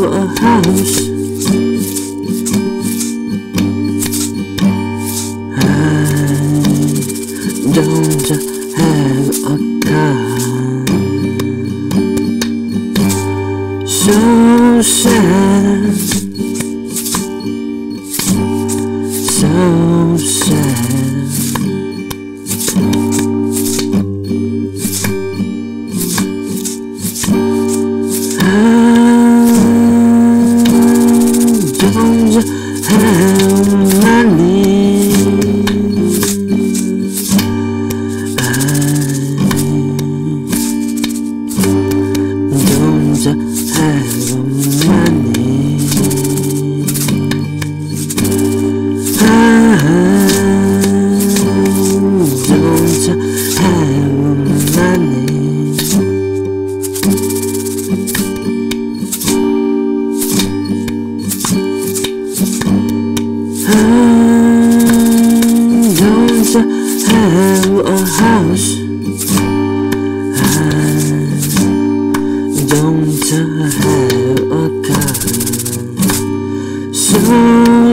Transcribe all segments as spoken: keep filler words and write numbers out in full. number of times I don't have a car. So sad, so sad.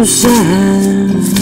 So sad.